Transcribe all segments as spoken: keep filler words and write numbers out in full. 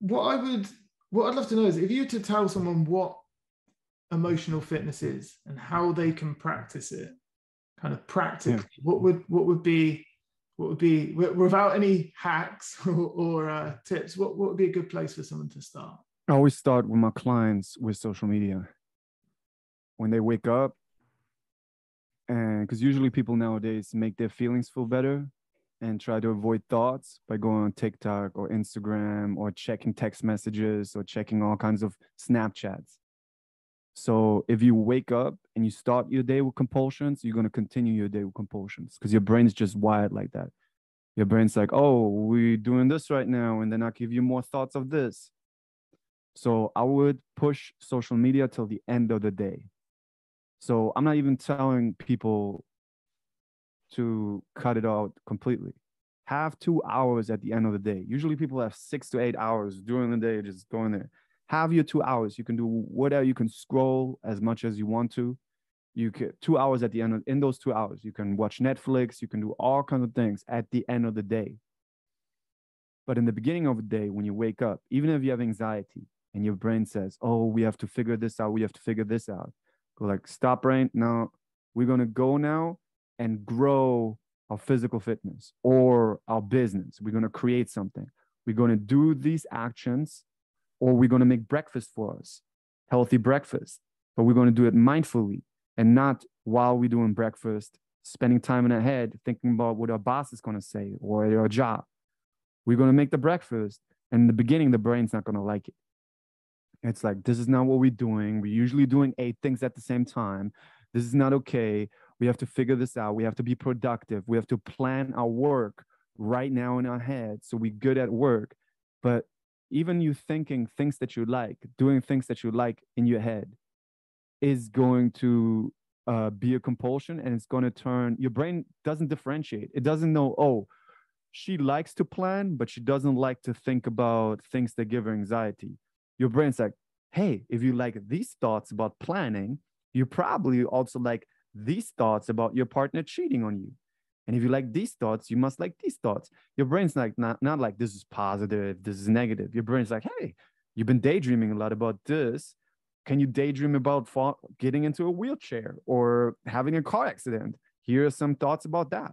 what I would, what I'd love to know is if you were to tell someone what emotional fitness is and how they can practice it, kind of practically, yeah. what would what would be what would be without any hacks or, or uh, tips? What what would be a good place for someone to start? I always start with my clients with social media. When they wake up, and because usually people nowadays make their feelings feel better and try to avoid thoughts by going on TikTok or Instagram or checking text messages or checking all kinds of Snapchats. So if you wake up and you start your day with compulsions, you're going to continue your day with compulsions because your brain's just wired like that. Your brain's like, oh, we're doing this right now. And then I'll give you more thoughts of this. So I would push social media till the end of the day. So I'm not even telling people to cut it out completely. Have two hours at the end of the day. Usually people have six to eight hours during the day, just going there. Have your two hours. You can do whatever. You can scroll as much as you want to. You can, two hours at the end of, in those two hours, you can watch Netflix. You can do all kinds of things at the end of the day. But in the beginning of the day, when you wake up, even if you have anxiety and your brain says, oh, we have to figure this out. We have to figure this out. Go like, stop, brain. No, we're going to go now and grow our physical fitness or our business. We're going to create something. We're going to do these actions, or we're going to make breakfast for us, healthy breakfast, but we're going to do it mindfully and not while we're doing breakfast, spending time in our head, thinking about what our boss is going to say or our job. We're going to make the breakfast. And in the beginning, the brain's not going to like it. It's like, this is not what we're doing. We're usually doing eight things at the same time. This is not okay. We have to figure this out. We have to be productive. We have to plan our work right now in our head so we're good at work. But even you thinking things that you like, doing things that you like in your head is going to uh, be a compulsion, and it's going to turn, your brain doesn't differentiate. It doesn't know, oh, she likes to plan, but she doesn't like to think about things that give her anxiety. Your brain's like, hey, if you like these thoughts about planning, you probably also like these thoughts about your partner cheating on you. And if you like these thoughts, you must like these thoughts. Your brain's like, not, not like this is positive, this is negative. Your brain's like, hey, you've been daydreaming a lot about this. Can you daydream about fall, getting into a wheelchair or having a car accident? Here are some thoughts about that.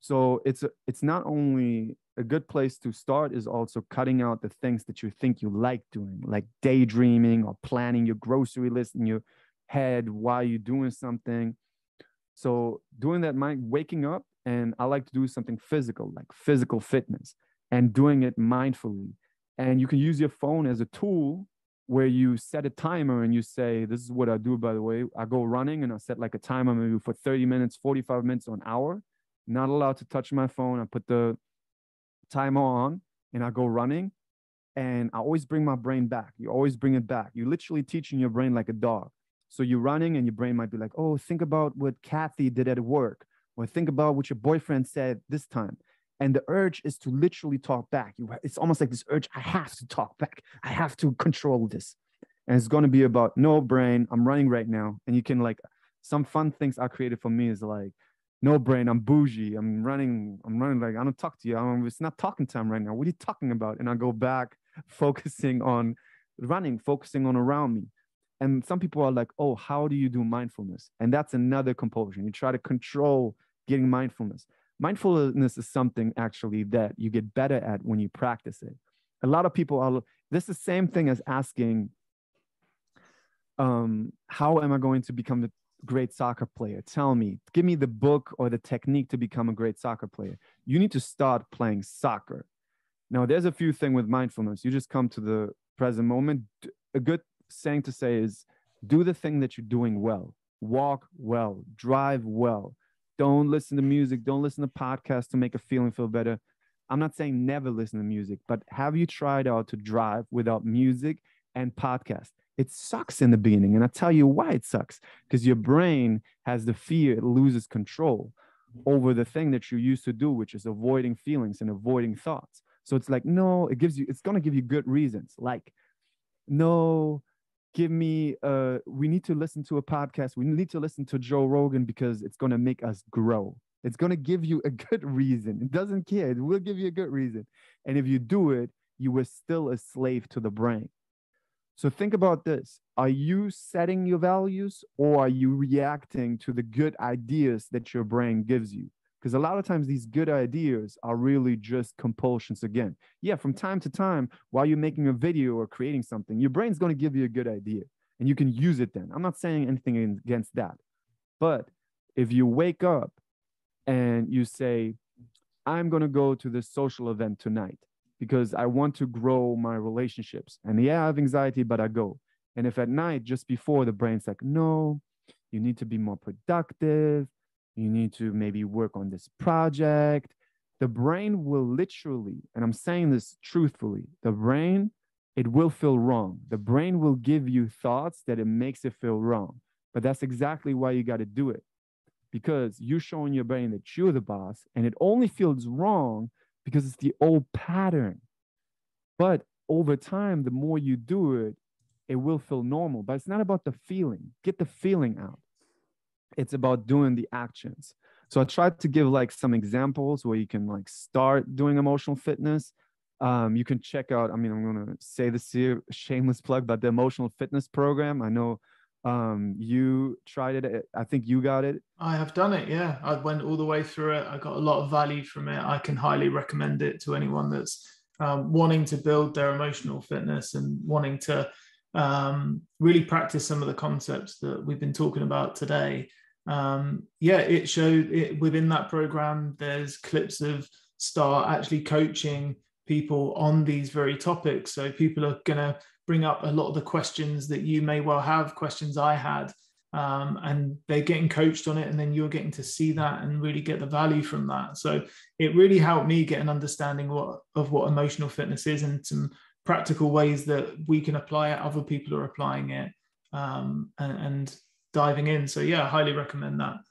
So it's, a, it's not only a good place to start is also cutting out the things that you think you like doing, like daydreaming or planning your grocery list in your head while you're doing something. So doing that, mind waking up, and I like to do something physical, like physical fitness, and doing it mindfully. And you can use your phone as a tool where you set a timer and you say, this is what I do, by the way. I go running and I set like a timer maybe for thirty minutes, forty-five minutes or an hour. Not allowed to touch my phone. I put the timer on and I go running, and I always bring my brain back. You always bring it back. You're literally teaching your brain like a dog. So you're running and your brain might be like, oh, think about what Kathy did at work, or think about what your boyfriend said this time. And the urge is to literally talk back. You, it's almost like this urge, I have to talk back. I have to control this. And it's going to be about, no, brain, I'm running right now. And you can like, some fun things I created for me is like, no, brain, I'm bougie. I'm running. I'm running like, I don't talk to you. I'm, it's not talking time right now. What are you talking about? And I go back, focusing on running, focusing on around me. And some people are like, oh, how do you do mindfulness? And that's another compulsion. You try to control getting mindfulness. Mindfulness is something actually that you get better at when you practice it. A lot of people are, this is the same thing as asking, um, how am I going to become the great soccer player? Tell me, give me the book or the technique to become a great soccer player. You need to start playing soccer. Now, there's a few things with mindfulness. You just come to the present moment. A good saying to say is, do the thing that you're doing well. Walk well, drive well. Don't listen to music. Don't listen to podcasts to make a feeling feel better. I'm not saying never listen to music, but have you tried out to drive without music and podcast? It sucks in the beginning. And I tell you why it sucks. Because your brain has the fear. It loses control over the thing that you used to do, which is avoiding feelings and avoiding thoughts. So it's like, no, it gives you, it's going to give you good reasons. Like, no, give me, uh, we need to listen to a podcast. We need to listen to Joe Rogan because it's going to make us grow. It's going to give you a good reason. It doesn't care. It will give you a good reason. And if you do it, you were still a slave to the brain. So think about this. Are you setting your values, or are you reacting to the good ideas that your brain gives you? Because a lot of times these good ideas are really just compulsions again. Yeah, from time to time, while you're making a video or creating something, your brain's going to give you a good idea and you can use it then. I'm not saying anything against that. But if you wake up and you say, I'm going to go to this social event tonight because I want to grow my relationships. And yeah, I have anxiety, but I go. And if at night, just before, the brain's like, no, you need to be more productive. You need to maybe work on this project. The brain will literally, and I'm saying this truthfully, the brain, it will feel wrong. The brain will give you thoughts that it makes it feel wrong. But that's exactly why you got to do it. Because you're showing your brain that you're the boss, and it only feels wrong because it's the old pattern. But over time, the more you do it, it will feel normal. But it's not about the feeling. Get the feeling out. It's about doing the actions. So I tried to give like some examples where you can like start doing emotional fitness. Um, you can check out, I mean, I'm going to say this here, shameless plug, but the emotional fitness program. I know um, you tried it. I think you got it. I have done it. Yeah. I went all the way through it. I got a lot of value from it. I can highly recommend it to anyone that's um, wanting to build their emotional fitness and wanting to um, really practice some of the concepts that we've been talking about today. Um, yeah, it showed it within that program. There's clips of Star actually coaching people on these very topics. So people are going to bring up a lot of the questions that you may well have, questions I had, um, and they're getting coached on it. And then you're getting to see that and really get the value from that. So it really helped me get an understanding what, of what emotional fitness is and some practical ways that we can apply it. Other people are applying it um, and, and diving in. So yeah, I highly recommend that.